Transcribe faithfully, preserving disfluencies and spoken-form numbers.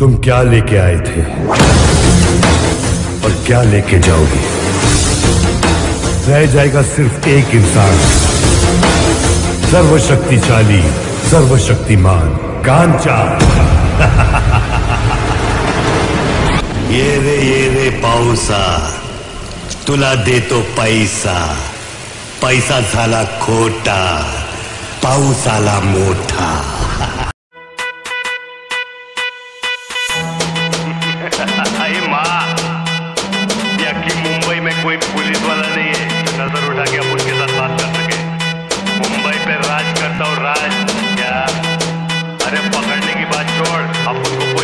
तुम क्या लेके आए थे और क्या लेके जाओगे? रह जाएगा सिर्फ एक इंसान, सर्वशक्तिशाली, सर्वशक्तिमान कांचा। ये रे ये रे पाऊसा, तुला देतो पैसा, पैसा झाला खोटा, पाऊसाला मोठा। अरे माँ, याकी मुंबई में कोई पुलिस वाला नहीं है नजर उठा के अपन के साथ बात कर सके। मुंबई पे राज करता हूँ राज क्या? अरे पकड़ने की बात छोड़, आप